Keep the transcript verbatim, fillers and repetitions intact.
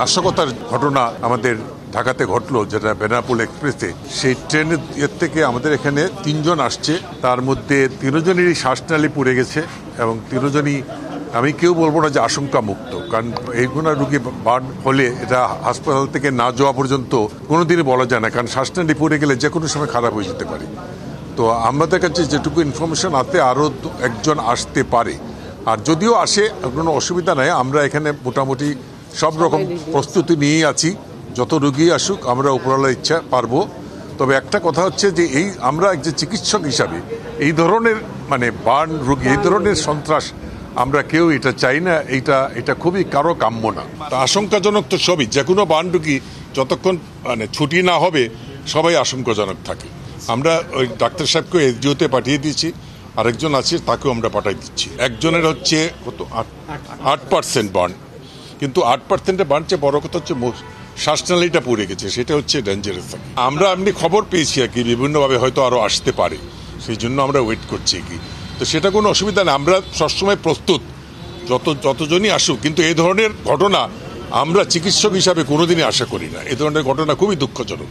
নাশকতার ঘটনা আমাদের ঢাকাতে ঘটলো, যেটা বেনাপুল এক্সপ্রেসে। সেই ট্রেনের এর থেকে আমাদের এখানে তিনজন আসছে, তার মধ্যে তিনজনেরই শ্বাসনালী পুড়ে গেছে এবং তিনজনই, আমি কেউ বলবো না যে আশঙ্কা মুক্ত, কারণ এইগুলো রুগী বাদ হলে এটা হাসপাতাল থেকে না যাওয়া পর্যন্ত কোনোদিনই বলা যায় না, কারণ শ্বাসনালী পুড়ে গেলে যে কোনো সময় খারাপ হয়ে যেতে পারে। তো আমাদের কাছে যেটুকু ইনফরমেশন আছে আরও একজন আসতে পারে, আর যদিও আসে কোনো অসুবিধা নাই। আমরা এখানে মোটামুটি সব রকম প্রস্তুতি নিয়েই আছি, যত রুগী আসুক আমরা উপরওয়ালার ইচ্ছা পারবো। তবে একটা কথা হচ্ছে যে এই আমরা যে চিকিৎসক হিসাবে এই ধরনের মানে বার্ন রুগী, এই ধরনের সন্ত্রাস আমরা কেউ এটা চাই না, এটা এটা খুবই কারো কাম্য না। তা আশঙ্কাজনক তো সবই, যে কোনো বার্ন রুগী যতক্ষণ মানে ছুটি না হবে সবাই আশঙ্কাজনক থাকে। আমরা ওই ডাক্তার সাহেবকে এসডিওতে পাঠিয়ে দিয়েছি, আরেকজন আছে তাকেও আমরা পাঠিয়ে দিচ্ছি। একজনের হচ্ছে কত আট আট পার্সেন্ট বার্ন, কিন্তু আট পার্সেন্টের বার্ন চেয়ে বড় কথা হচ্ছে শ্বাসনালীটা পুড়ে গেছে, সেটা হচ্ছে ডেঞ্জারাস। আমরা এমনি খবর পেয়েছি আর কি, বিভিন্নভাবে হয়তো আরও আসতে পারে, সেই জন্য আমরা ওয়েট করছি কি, তো সেটা কোনো অসুবিধা না। আমরা সবসময় প্রস্তুত, যত যতজনই আসুক, কিন্তু এই ধরনের ঘটনা আমরা চিকিৎসক হিসাবে কোনোদিনই আশা করি না। এ ধরনের ঘটনা খুবই দুঃখজনক।